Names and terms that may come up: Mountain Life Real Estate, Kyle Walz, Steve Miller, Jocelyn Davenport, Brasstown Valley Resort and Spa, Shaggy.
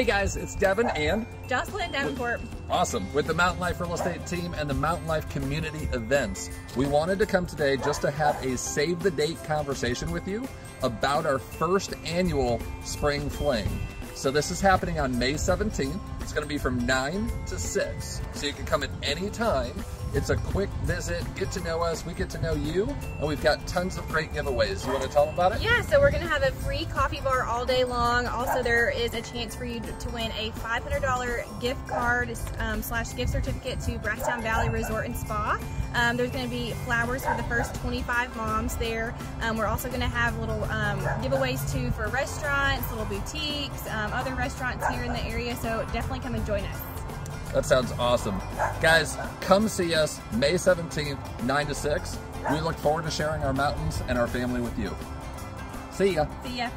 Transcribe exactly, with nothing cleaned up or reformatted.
Hey guys, it's Devin and Jocelyn Davenport. Awesome. With the Mountain Life Real Estate team and the Mountain Life community events, we wanted to come today just to have a save the date conversation with you about our first annual Spring Fling. So this is happening on May seventeenth. It's going to be from nine to six. So you can come at any time. It's a quick visit, get to know us, we get to know you, and we've got tons of great giveaways. You want to tell them about it? Yeah, so we're going to have a free coffee bar all day long. Also, there is a chance for you to win a five hundred dollar gift card um, slash gift certificate to Brasstown Valley Resort and Spa. Um, there's going to be flowers for the first twenty-five moms there. Um, we're also going to have little um, giveaways too for restaurants, little boutiques, um, other restaurants here in the area, so definitely come and join us. That sounds awesome. Guys, come see us May seventeenth, nine to six. We look forward to sharing our mountains and our family with you. See ya. See ya.